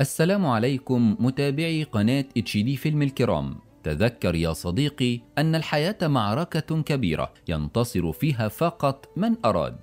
السلام عليكم متابعي قناة HD فيلم الكرام. تذكر يا صديقي أن الحياة معركة كبيرة ينتصر فيها فقط من أراد.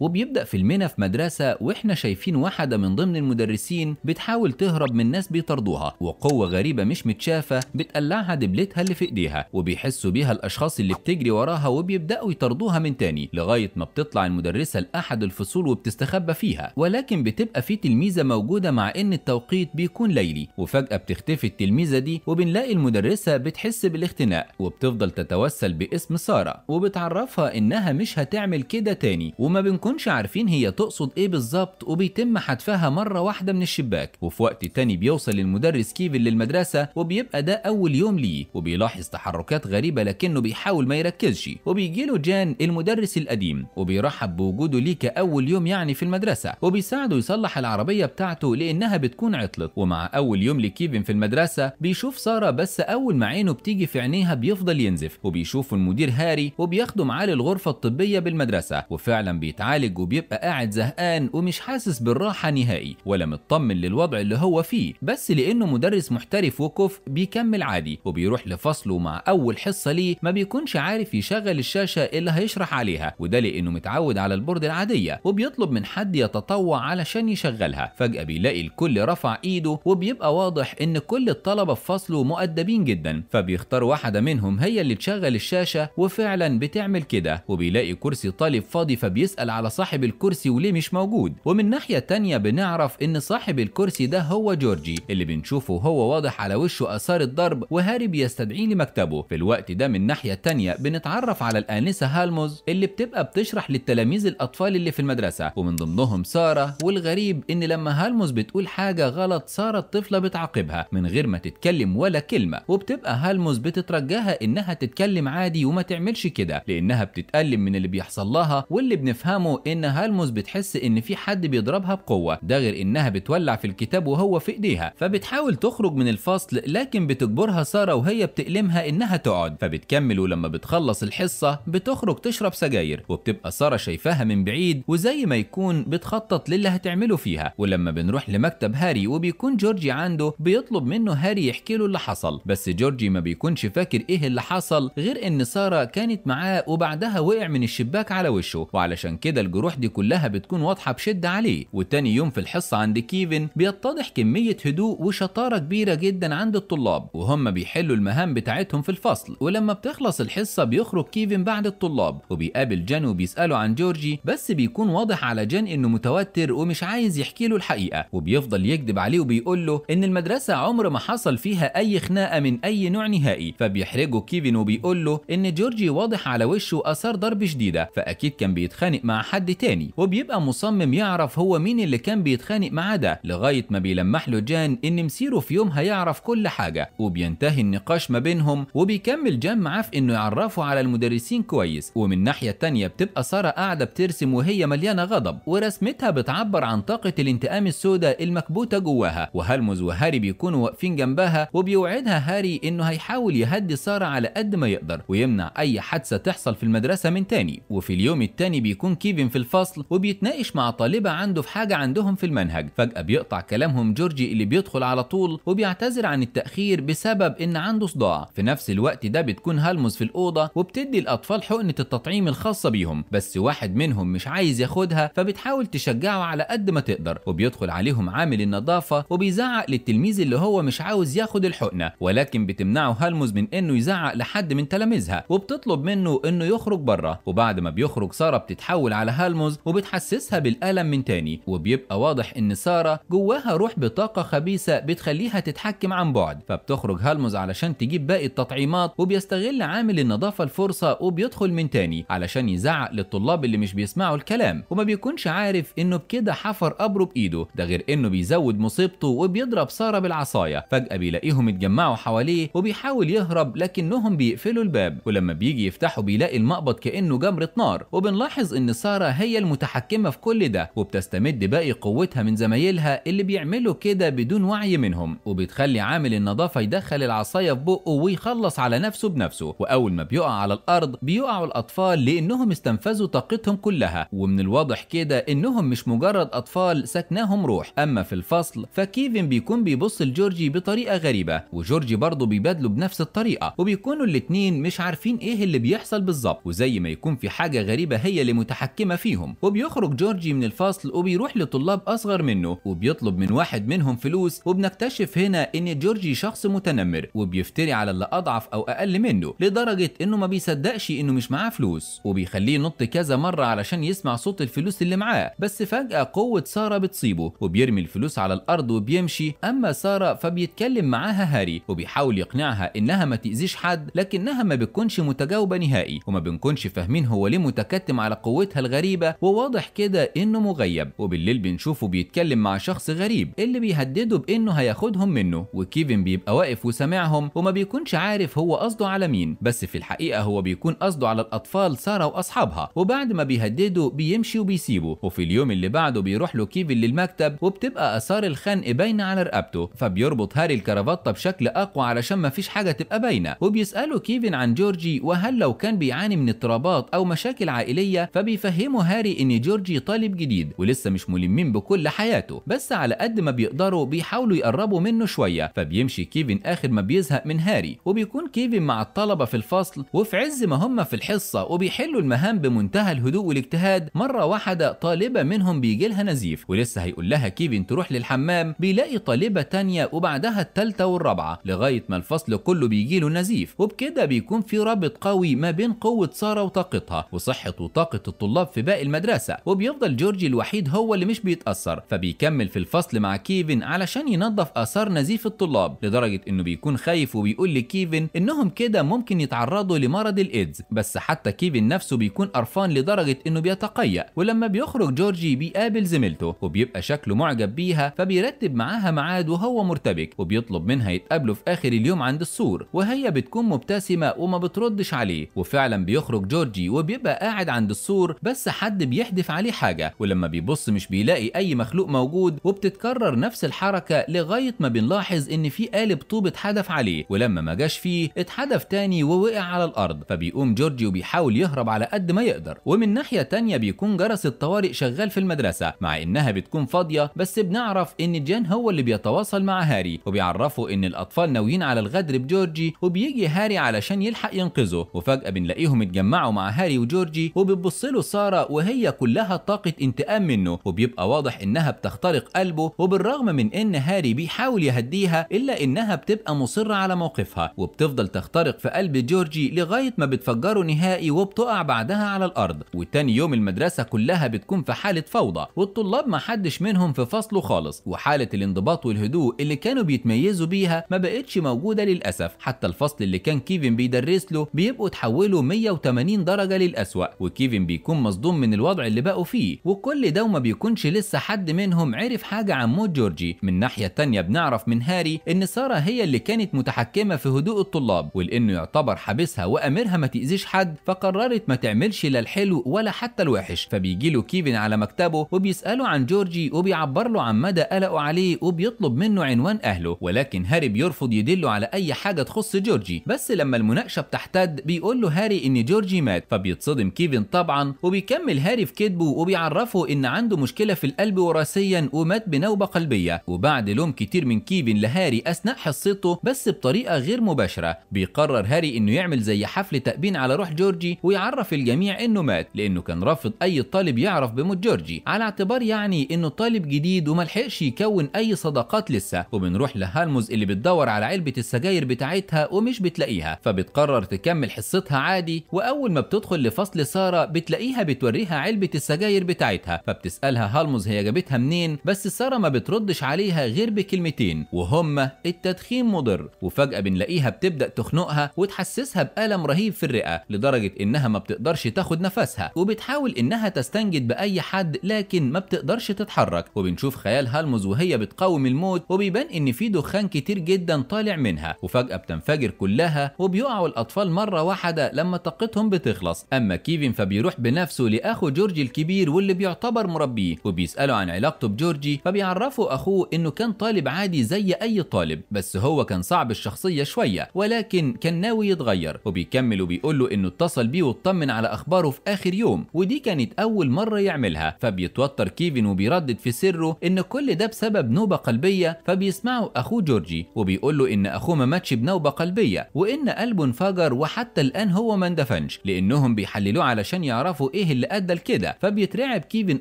وبيبدأ فيلمنا في مدرسة، واحنا شايفين واحدة من ضمن المدرسين بتحاول تهرب من ناس بيطردوها، وقوة غريبة مش متشافة بتقلعها دبلتها اللي في ايديها، وبيحسوا بيها الاشخاص اللي بتجري وراها وبيبدأوا يطردوها من تاني، لغاية ما بتطلع المدرسة لأحد الفصول وبتستخبى فيها، ولكن بتبقى في تلميذة موجودة مع ان التوقيت بيكون ليلي، وفجأة بتختفي التلميذة دي، وبنلاقي المدرسة بتحس بالاختناق، وبتفضل تتوسل باسم سارة، وبتعرفها انها مش هتعمل كده تاني، وما بنكون مش عارفين هي تقصد ايه بالظبط، وبيتم حدفها مرة واحدة من الشباك. وفي وقت تاني بيوصل المدرس كيفن للمدرسة، وبيبقى ده أول يوم ليه، وبيلاحظ تحركات غريبة لكنه بيحاول ما يركزش، وبيجيله جان المدرس القديم وبيرحب بوجوده ليه كأول يوم يعني في المدرسة، وبيساعده يصلح العربية بتاعته لأنها بتكون عطلت. ومع أول يوم لكيفن في المدرسة بيشوف سارة، بس أول ما عينه بتيجي في عينيها بيفضل ينزف، وبيشوف المدير هاري وبياخده معاه للغرفة الطبية بالمدرسة، وفعلا بيتعالج وبيبقى قاعد زهقان ومش حاسس بالراحة نهائي ولا مطمن للوضع اللي هو فيه، بس لأنه مدرس محترف وكفء بيكمل عادي. وبيروح لفصله، مع أول حصة ليه ما بيكونش عارف يشغل الشاشة اللي هيشرح عليها، وده لأنه متعود على البورد العادية، وبيطلب من حد يتطوع علشان يشغلها. فجأة بيلاقي الكل رفع إيده، وبيبقى واضح إن كل الطلبة في فصله مؤدبين جدا، فبيختار واحدة منهم هي اللي تشغل الشاشة، وفعلا بتعمل كده، وبيلاقي كرسي طالب فاضي، فبيسأل على صاحب الكرسي وليه مش موجود. ومن ناحية تانية بنعرف ان صاحب الكرسي ده هو جورجي، اللي بنشوفه هو واضح على وشه اثار الضرب، وهاري بيستدعيه لمكتبه. في الوقت ده من ناحية تانية بنتعرف على الآنسة هالموز، اللي بتبقى بتشرح للتلاميذ الاطفال اللي في المدرسة، ومن ضمنهم سارة. والغريب ان لما هالموز بتقول حاجة غلط، سارة الطفلة بتعاقبها من غير ما تتكلم ولا كلمة، وبتبقى هالموز بتترجاها انها تتكلم عادي وما تعملش كده، لانها بتتألم من اللي بيحصل لها، واللي بنفهمه ان هالموز بتحس ان في حد بيضربها بقوه، ده غير انها بتولع في الكتاب وهو في ايديها، فبتحاول تخرج من الفصل لكن بتجبرها ساره وهي بتألمها انها تقعد، فبتكمل. ولما بتخلص الحصه بتخرج تشرب سجاير، وبتبقى ساره شايفاها من بعيد، وزي ما يكون بتخطط للي هتعمله فيها. ولما بنروح لمكتب هاري وبيكون جورجي عنده، بيطلب منه هاري يحكي له اللي حصل، بس جورجي ما بيكونش فاكر ايه اللي حصل غير ان ساره كانت معاه، وبعدها وقع من الشباك على وشه، وعلشان كده الجروح دي كلها بتكون واضحة بشدة عليه. وتاني يوم في الحصة عند كيفن بيتضح كمية هدوء وشطارة كبيرة جدا عند الطلاب، وهم بيحلوا المهام بتاعتهم في الفصل. ولما بتخلص الحصة بيخرج كيفن بعد الطلاب، وبيقابل جان وبيسأله عن جورجي، بس بيكون واضح على جان انه متوتر ومش عايز يحكي له الحقيقة، وبيفضل يكذب عليه وبيقول له ان المدرسة عمر ما حصل فيها اي خناقة من اي نوع نهائي. فبيحرجه كيفن وبيقول له ان جورجي واضح على وشه اثار ضرب شديدة، فاكيد كان بيتخانق مع حد تاني، وبيبقى مصمم يعرف هو مين اللي كان بيتخانق معاه ده، لغايه ما بيلمح له جان ان مسيره في يوم هيعرف كل حاجه. وبينتهي النقاش ما بينهم، وبيكمل جان معاه في انه يعرفه على المدرسين كويس. ومن ناحيه تانيه بتبقى ساره قاعده بترسم وهي مليانه غضب، ورسمتها بتعبر عن طاقه الانتقام السوداء المكبوته جواها، وهالموز وهاري بيكونوا واقفين جنبها، وبيوعدها هاري انه هيحاول يهدي ساره على قد ما يقدر ويمنع اي حادثه تحصل في المدرسه من تاني. وفي اليوم التاني بيكون كيفن في الفصل وبيتناقش مع طالبة عنده في حاجة عندهم في المنهج، فجأة بيقطع كلامهم جورجي اللي بيدخل على طول، وبيعتذر عن التأخير بسبب إن عنده صداع. في نفس الوقت ده بتكون هالموز في الأوضة وبتدي الأطفال حقنة التطعيم الخاصة بيهم، بس واحد منهم مش عايز ياخدها، فبتحاول تشجعه على قد ما تقدر. وبيدخل عليهم عامل النظافة وبيزعق للتلميذ اللي هو مش عاوز ياخد الحقنة، ولكن بتمنعه هالموز من إنه يزعق لحد من تلاميذها، وبتطلب منه إنه يخرج بره. وبعد ما بيخرج سارة بتتحول على هالموز وبتحسسها بالألم من تاني، وبيبقى واضح ان سارة جواها روح بطاقة خبيثة بتخليها تتحكم عن بعد، فبتخرج هالموز علشان تجيب باقي التطعيمات، وبيستغل عامل النظافة الفرصة وبيدخل من تاني علشان يزعق للطلاب اللي مش بيسمعوا الكلام، وما بيكونش عارف انه بكده حفر قبره بايده، ده غير انه بيزود مصيبته وبيضرب سارة بالعصاية. فجأة بيلاقيهم اتجمعوا حواليه وبيحاول يهرب لكنهم بيقفلوا الباب، ولما بيجي يفتحوا بيلاقي المقبض كأنه جمرة نار. وبنلاحظ ان سارة الإدارة هي المتحكمة في كل ده، وبتستمد باقي قوتها من زمايلها اللي بيعملوا كده بدون وعي منهم، وبتخلي عامل النظافة يدخل العصاية في بقه ويخلص على نفسه بنفسه، وأول ما بيقع على الأرض بيقعوا الأطفال لأنهم استنفذوا طاقتهم كلها، ومن الواضح كده إنهم مش مجرد أطفال سكناهم روح. أما في الفصل فكيفن بيكون بيبص لجورجي بطريقة غريبة، وجورجي برضه بيبادله بنفس الطريقة، وبيكونوا الاتنين مش عارفين إيه اللي بيحصل بالظبط، وزي ما يكون في حاجة غريبة هي اللي متحكمة فيهم. وبيخرج جورجي من الفصل وبيروح لطلاب أصغر منه وبيطلب من واحد منهم فلوس، وبنكتشف هنا إن جورجي شخص متنمر وبيفتري على اللي أضعف أو أقل منه لدرجة إنه ما بيصدقش إنه مش معاه فلوس، وبيخليه ينط كذا مرة علشان يسمع صوت الفلوس اللي معاه، بس فجأة قوة سارة بتصيبه وبيرمي الفلوس على الأرض وبيمشي. أما سارة فبيتكلم معاها هاري وبيحاول يقنعها إنها ما تأذيش حد، لكنها ما بتكونش متجاوبة نهائي، وما بنكونش فاهمين هو ليه متكتم على قوتها الغريبة، وواضح كده إنه مغيب. وبالليل بنشوفه بيتكلم مع شخص غريب اللي بيهدده بإنه هياخدهم منه، وكيفن بيبقى واقف وسامعهم وما بيكونش عارف هو قصده على مين، بس في الحقيقة هو بيكون قصده على الأطفال سارة وأصحابها. وبعد ما بيهدده بيمشي وبيسيبه، وفي اليوم اللي بعده بيروح له كيفن للمكتب وبتبقى آثار الخنق باينة على رقبته، فبيربط هاري الكرافطة بشكل أقوى علشان ما فيش حاجة تبقى باينة. وبيسأله كيفن عن جورجي وهل لو كان بيعاني من اضطرابات أو مشاكل عائلية، فبيفهمه هاري إن جورجي طالب جديد ولسه مش ملمين بكل حياته، بس على قد ما بيقدروا بيحاولوا يقربوا منه شوية. فبيمشي كيفن آخر ما بيزهق من هاري، وبيكون كيفن مع الطلبة في الفصل وفي عز ما هم في الحصة وبيحلوا المهام بمنتهى الهدوء والاجتهاد. مرة واحدة طالبة منهم بيجيلها نزيف، ولسه هيقول لها كيفن تروح للحمام، بيلاقي طالبة تانية وبعدها التالتة والرابعة، لغاية ما الفصل كله بيجيله نزيف. وبكده بيكون في رابط قوي ما بين قوة سارة وطاقتها وصحة وطاقة الطلاب في باقي المدرسة، وبيفضل جورجي الوحيد هو اللي مش بيتأثر، فبيكمل في الفصل مع كيفن علشان ينظف آثار نزيف الطلاب، لدرجة إنه بيكون خايف وبيقول لكيفن إنهم كده ممكن يتعرضوا لمرض الإيدز، بس حتى كيفن نفسه بيكون قرفان لدرجة إنه بيتقيأ. ولما بيخرج جورجي بيقابل زميلته وبيبقى شكله معجب بيها، فبيرتب معاها ميعاد وهو مرتبك، وبيطلب منها يتقابلوا في آخر اليوم عند السور، وهي بتكون مبتسمة وما بتردش عليه. وفعلا بيخرج جورجي وبيبقى قاعد عند السور، بس حد بيحدف عليه حاجة، ولما بيبص مش بيلاقي أي مخلوق موجود، وبتتكرر نفس الحركة لغاية ما بنلاحظ إن في قالب طوب اتحدف عليه، ولما ما جاش فيه اتحدف تاني ووقع على الأرض، فبيقوم جورجي وبيحاول يهرب على قد ما يقدر. ومن ناحية تانية بيكون جرس الطوارئ شغال في المدرسة مع إنها بتكون فاضية، بس بنعرف إن جان هو اللي بيتواصل مع هاري وبيعرفه إن الأطفال ناويين على الغدر بجورجي، وبيجي هاري علشان يلحق ينقذه، وفجأة بنلاقيهم اتجمعوا مع هاري وجورجي، وبتبص له سارة وهي كلها طاقة انتقام منه، وبيبقى واضح إنها بتخترق قلبه، وبالرغم من إن هاري بيحاول يهديها إلا إنها بتبقى مصرة على موقفها، وبتفضل تخترق في قلب جورجي لغاية ما بتفجره نهائي، وبتقع بعدها على الأرض. وتاني يوم المدرسة كلها بتكون في حالة فوضى، والطلاب ما حدش منهم في فصله خالص، وحالة الانضباط والهدوء اللي كانوا بيتميزوا بيها ما بقتش موجودة للأسف. حتى الفصل اللي كان كيفن بيدرس له بيبقوا تحولوا 180 درجة للأسوأ، وكيفن بيكون مصدوم من الوضع اللي بقوا فيه، وكل ده وما بيكونش لسه حد منهم عرف حاجة عن موت جورجي. من ناحية تانية بنعرف من هاري إن سارة هي اللي كانت متحكمة في هدوء الطلاب، ولأنه يعتبر حابسها وأمرها ما تأذيش حد، فقررت ما تعملش لا الحلو ولا حتى الوحش. فبيجيله كيفن على مكتبه وبيسأله عن جورجي وبيعبر له عن مدى قلقه عليه، وبيطلب منه عنوان أهله، ولكن هاري بيرفض يدله على أي حاجة تخص جورجي. بس لما المناقشة بتحتد بيقول له هاري إن جورجي مات، فبيتصدم كيفن طبعا، وبيكمل هاري في كذبه وبيعرفه إن عنده مشكلة في القلب وراثيا ومات بنوبة قلبية. وبعد لوم كتير من كيفن لهاري أثناء حصته بس بطريقة غير مباشرة، بيقرر هاري إنه يعمل زي حفل تأبين على روح جورجي ويعرف الجميع إنه مات، لأنه كان رافض أي طالب يعرف بموت جورجي على اعتبار يعني إنه طالب جديد وملحقش يكون أي صداقات لسه. وبنروح لهالمز اللي بتدور على علبة السجاير بتاعتها ومش بتلاقيها، فبتقرر تكمل حصتها عادي، وأول ما بتدخل لفصل سارة بتلاقيها بتوريها علبة السجاير بتاعتها، فبتسألها هالمز هي جابتها منين، بس سارة ما بتردش عليها غير بكلمتين وهما التدخين مضر. وفجأة بنلاقيها بتبدأ تخنقها وتحسسها بألم رهيب في الرئة لدرجة إنها ما بتقدرش تاخد نفسها، وبتحاول إنها تستنجد بأي حد لكن ما بتقدرش تتحرك. وبنشوف خيال هالمز وهي بتقاوم الموت، وبيبان إن في دخان كتير جدا طالع منها، وفجأة بتنفجر كلها وبيقعوا الأطفال مرة واحدة لما طاقتهم بتخلص. أما كيفن فبيروح بنفسه لاخو جورجي الكبير واللي بيعتبر مربيه، وبيساله عن علاقته بجورجي، فبيعرفه اخوه انه كان طالب عادي زي اي طالب، بس هو كان صعب الشخصيه شويه ولكن كان ناوي يتغير. وبيكمل وبيقول له انه اتصل بيه واطمن على اخباره في اخر يوم، ودي كانت اول مره يعملها. فبيتوتر كيفن وبيردد في سره ان كل ده بسبب نوبه قلبيه، فبيسمعه اخوه جورجي وبيقول له ان اخوه ما ماتش بنوبه قلبيه وان قلبه انفجر وحتى الان هو ما اندفنش، لانهم بيحللوه علشان يعرفوا ايه اللي ادى لكده. فبيترعب كيفن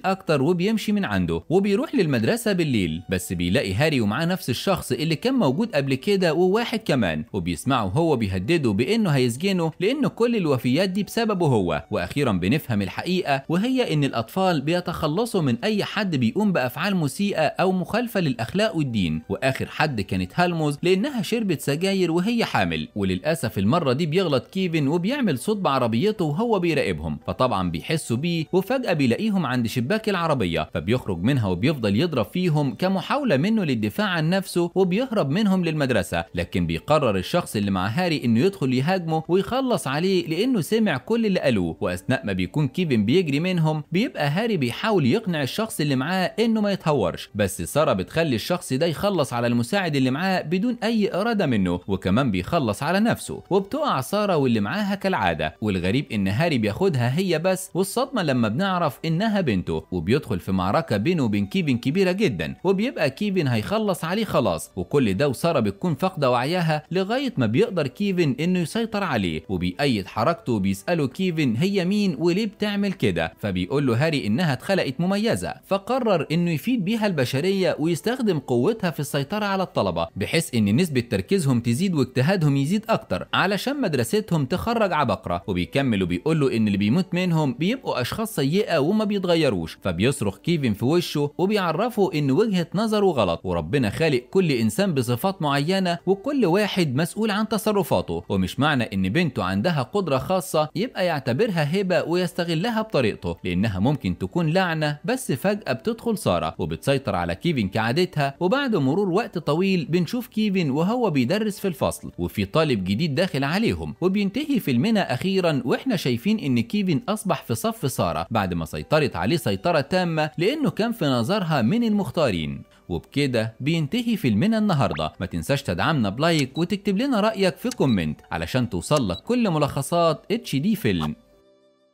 اكتر وبيمشي من عنده وبيروح للمدرسه بالليل، بس بيلاقي هاري ومعاه نفس الشخص اللي كان موجود قبل كده وواحد كمان، وبيسمعه هو بيهدده بانه هيسجنه لان كل الوفيات دي بسببه هو. واخيرا بنفهم الحقيقه، وهي ان الاطفال بيتخلصوا من اي حد بيقوم بافعال مسيئه او مخالفه للاخلاق والدين، واخر حد كانت هالموز لانها شربت سجاير وهي حامل. وللاسف المره دي بيغلط كيفن وبيعمل صوت بعربيته وهو بيراقبهم، فطبعا بيحسوا بيه، وفجاه بيلاقيهم عند شباك العربيه فبيخرج منها وبيفضل يضرب فيهم كمحاوله منه للدفاع عن نفسه، وبيهرب منهم للمدرسه. لكن بيقرر الشخص اللي مع هاري انه يدخل يهاجمه ويخلص عليه لانه سمع كل اللي قالوه. واثناء ما بيكون كيفن بيجري منهم، بيبقى هاري بيحاول يقنع الشخص اللي معاه انه ما يتهورش، بس ساره بتخلي الشخص ده يخلص على المساعد اللي معاه بدون اي اراده منه، وكمان بيخلص على نفسه، وبتقع ساره واللي معاها كالعاده. والغريب ان هاري بياخدها هي بس، والصدمه لما بنعرف انها بنته، وبيدخل في معركه بينه وبين كيفن كبيره جدا، وبيبقى كيفن هيخلص عليه خلاص. وكل ده وساره بتكون فاقده وعيها لغايه ما بيقدر كيفن انه يسيطر عليه، وبيأيد حركته وبيساله كيفن هي مين وليه بتعمل كده، فبيقول له هاري انها اتخلقت مميزه، فقرر انه يفيد بيها البشريه ويستخدم قوتها في السيطره على الطلبه بحيث ان نسبه تركيزهم تزيد واجتهادهم يزيد اكتر علشان مدرستهم تخرج عبقره. وبيكمل وبيقول له ان اللي بيموت منهم بيبقوا اشخاص سيئه وما بيتغيروش، فبيصرخ كيفن في وشه وبيعرفه ان وجهه نظره غلط، وربنا خالق كل انسان بصفات معينه وكل واحد مسؤول عن تصرفاته، ومش معنى ان بنته عندها قدره خاصه يبقى يعتبرها هبه ويستغلها بطريقته، لانها ممكن تكون لعنه. بس فجاه بتدخل ساره وبتسيطر على كيفن كعادتها، وبعد مرور وقت طويل بنشوف كيفن وهو بيدرس في الفصل وفي طالب جديد داخل عليهم. وبينتهي فيلمنا اخيرا واحنا شايفين ان كيفن اصبح في صف ساره بعد ما سيطرت عليه سيطره تامه لانه كان في نظرها من المختارين. وبكده بينتهي فيلمنا النهارده. ما تنساش تدعمنا بلايك وتكتب لنا رايك في كومنت علشان توصل لك كل ملخصات HD فيلم.